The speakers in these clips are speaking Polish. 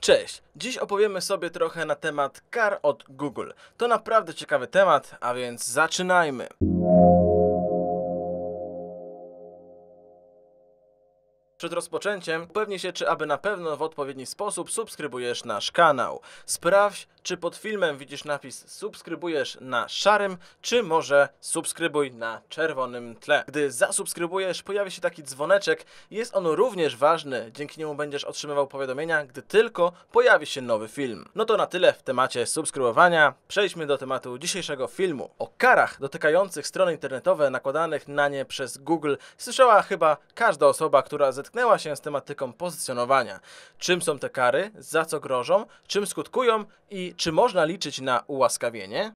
Cześć! Dziś opowiemy sobie trochę na temat kar od Google. To naprawdę ciekawy temat, a więc zaczynajmy! Przed rozpoczęciem upewnij się, czy aby na pewno w odpowiedni sposób subskrybujesz nasz kanał. Sprawdź, czy pod filmem widzisz napis subskrybujesz na szarym, czy może subskrybuj na czerwonym tle. Gdy zasubskrybujesz, pojawi się taki dzwoneczek. Jest on również ważny, dzięki niemu będziesz otrzymywał powiadomienia, gdy tylko pojawi się nowy film. No to na tyle w temacie subskrybowania. Przejdźmy do tematu dzisiejszego filmu. O karach dotykających strony internetowe nakładanych na nie przez Google słyszała chyba każda osoba, która zetknęła się z tematyką pozycjonowania. Czym są te kary, za co grożą, czym skutkują i czy można liczyć na ułaskawienie?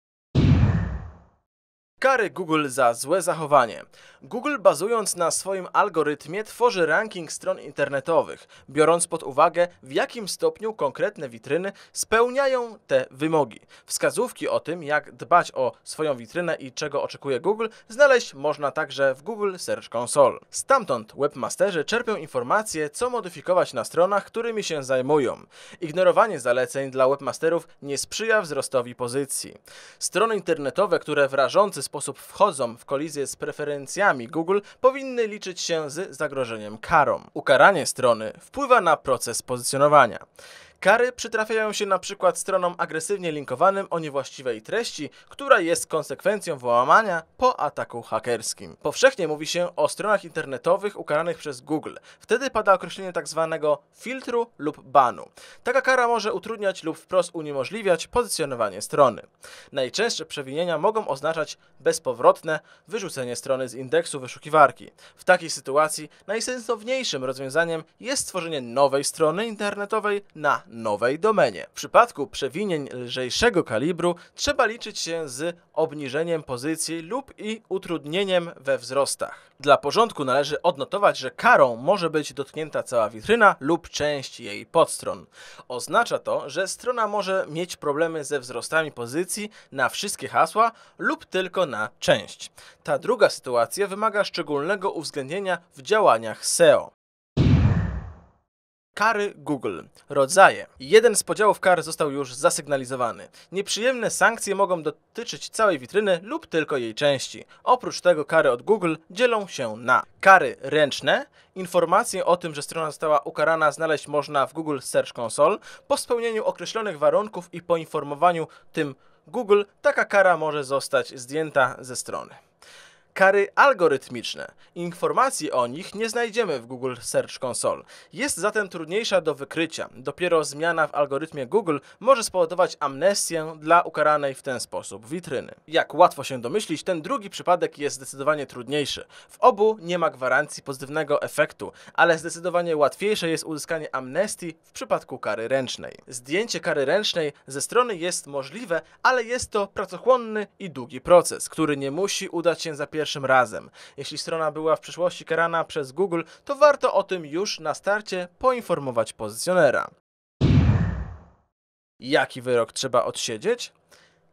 Kary Google za złe zachowanie. Google, bazując na swoim algorytmie, tworzy ranking stron internetowych, biorąc pod uwagę, w jakim stopniu konkretne witryny spełniają te wymogi. Wskazówki o tym, jak dbać o swoją witrynę i czego oczekuje Google, znaleźć można także w Google Search Console. Stamtąd webmasterzy czerpią informacje, co modyfikować na stronach, którymi się zajmują. Ignorowanie zaleceń dla webmasterów nie sprzyja wzrostowi pozycji. Strony internetowe, które w rażący sposób wchodzą w kolizję z preferencjami Google, powinny liczyć się z zagrożeniem karą. Ukaranie strony wpływa na proces pozycjonowania. Kary przytrafiają się na przykład stronom agresywnie linkowanym o niewłaściwej treści, która jest konsekwencją wyłamania po ataku hakerskim. Powszechnie mówi się o stronach internetowych ukaranych przez Google. Wtedy pada określenie tzw. filtru lub banu. Taka kara może utrudniać lub wprost uniemożliwiać pozycjonowanie strony. Najczęstsze przewinienia mogą oznaczać bezpowrotne wyrzucenie strony z indeksu wyszukiwarki. W takiej sytuacji najsensowniejszym rozwiązaniem jest stworzenie nowej strony internetowej na nowej domenie. W przypadku przewinień lżejszego kalibru trzeba liczyć się z obniżeniem pozycji lub i utrudnieniem we wzrostach. Dla porządku należy odnotować, że karą może być dotknięta cała witryna lub część jej podstron. Oznacza to, że strona może mieć problemy ze wzrostami pozycji na wszystkie hasła lub tylko na część. Ta druga sytuacja wymaga szczególnego uwzględnienia w działaniach SEO. Kary Google. Rodzaje. Jeden z podziałów kar został już zasygnalizowany. Nieprzyjemne sankcje mogą dotyczyć całej witryny lub tylko jej części. Oprócz tego kary od Google dzielą się na kary ręczne. Informacje o tym, że strona została ukarana, znaleźć można w Google Search Console. Po spełnieniu określonych warunków i poinformowaniu tym Google, taka kara może zostać zdjęta ze strony. Kary algorytmiczne. Informacji o nich nie znajdziemy w Google Search Console. Jest zatem trudniejsza do wykrycia. Dopiero zmiana w algorytmie Google może spowodować amnestię dla ukaranej w ten sposób witryny. Jak łatwo się domyślić, ten drugi przypadek jest zdecydowanie trudniejszy. W obu nie ma gwarancji pozytywnego efektu, ale zdecydowanie łatwiejsze jest uzyskanie amnestii w przypadku kary ręcznej. Zdjęcie kary ręcznej ze strony jest możliwe, ale jest to pracochłonny i długi proces, który nie musi udać się za pierwszym razem. Jeśli strona była w przeszłości karana przez Google, to warto o tym już na starcie poinformować pozycjonera. Jaki wyrok trzeba odsiedzieć?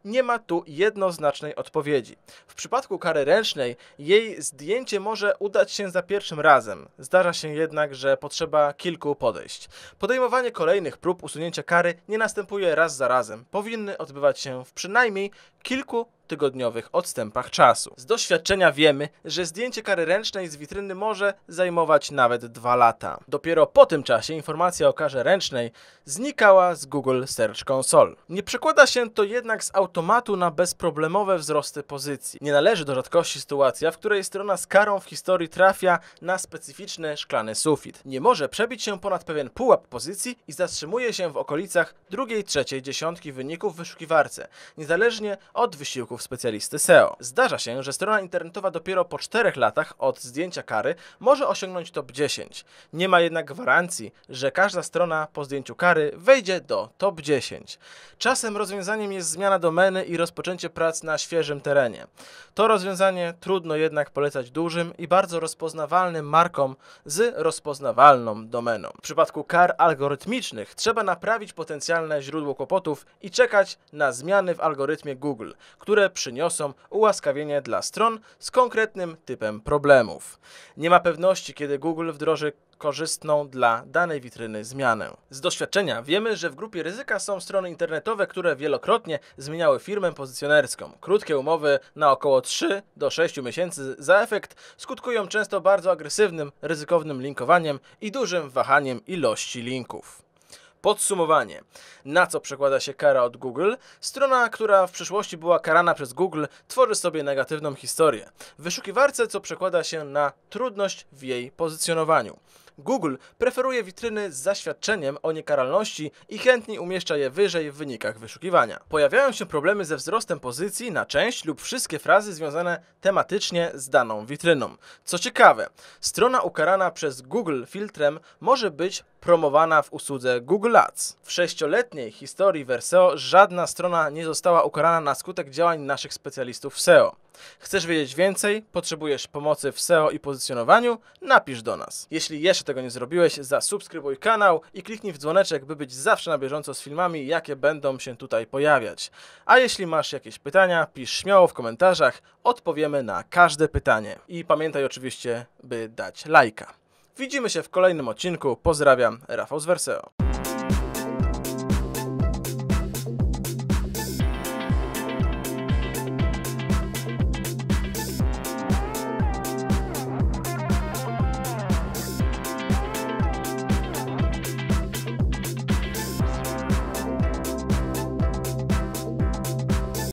Nie ma tu jednoznacznej odpowiedzi. W przypadku kary ręcznej jej zdjęcie może udać się za pierwszym razem. Zdarza się jednak, że potrzeba kilku podejść. Podejmowanie kolejnych prób usunięcia kary nie następuje raz za razem. Powinny odbywać się w przynajmniej kilku tygodniowych odstępach czasu. Z doświadczenia wiemy, że zdjęcie kary ręcznej z witryny może zajmować nawet 2 lata. Dopiero po tym czasie informacja o karze ręcznej znikała z Google Search Console. Nie przekłada się to jednak z automatu na bezproblemowe wzrosty pozycji. Nie należy do rzadkości sytuacja, w której strona z karą w historii trafia na specyficzny szklany sufit. Nie może przebić się ponad pewien pułap pozycji i zatrzymuje się w okolicach drugiej, trzeciej dziesiątki wyników w wyszukiwarce, niezależnie od wysiłków specjalisty SEO. Zdarza się, że strona internetowa dopiero po 4 latach od zdjęcia kary może osiągnąć top 10. Nie ma jednak gwarancji, że każda strona po zdjęciu kary wejdzie do top 10. Czasem rozwiązaniem jest zmiana domeny i rozpoczęcie prac na świeżym terenie. To rozwiązanie trudno jednak polecać dużym i bardzo rozpoznawalnym markom z rozpoznawalną domeną. W przypadku kar algorytmicznych trzeba naprawić potencjalne źródło kłopotów i czekać na zmiany w algorytmie Google, które przyniosą ułaskawienie dla stron z konkretnym typem problemów. Nie ma pewności, kiedy Google wdroży korzystną dla danej witryny zmianę. Z doświadczenia wiemy, że w grupie ryzyka są strony internetowe, które wielokrotnie zmieniały firmę pozycjonerską. Krótkie umowy na około 3 do 6 miesięcy za efekt skutkują często bardzo agresywnym, ryzykownym linkowaniem i dużym wahaniem ilości linków. Podsumowanie. Na co przekłada się kara od Google? Strona, która w przyszłości była karana przez Google, tworzy sobie negatywną historię w wyszukiwarce, co przekłada się na trudność w jej pozycjonowaniu. Google preferuje witryny z zaświadczeniem o niekaralności i chętnie umieszcza je wyżej w wynikach wyszukiwania. Pojawiają się problemy ze wzrostem pozycji na część lub wszystkie frazy związane tematycznie z daną witryną. Co ciekawe, strona ukarana przez Google filtrem może być promowana w usłudze Google Ads. W 6-letniej historii Werseo żadna strona nie została ukarana na skutek działań naszych specjalistów w SEO. Chcesz wiedzieć więcej? Potrzebujesz pomocy w SEO i pozycjonowaniu? Napisz do nas. Jeśli jeszcze tego nie zrobiłeś, zasubskrybuj kanał i kliknij w dzwoneczek, by być zawsze na bieżąco z filmami, jakie będą się tutaj pojawiać. A jeśli masz jakieś pytania, pisz śmiało w komentarzach, odpowiemy na każde pytanie. I pamiętaj oczywiście, by dać lajka. Widzimy się w kolejnym odcinku. Pozdrawiam, Rafał z Werseo.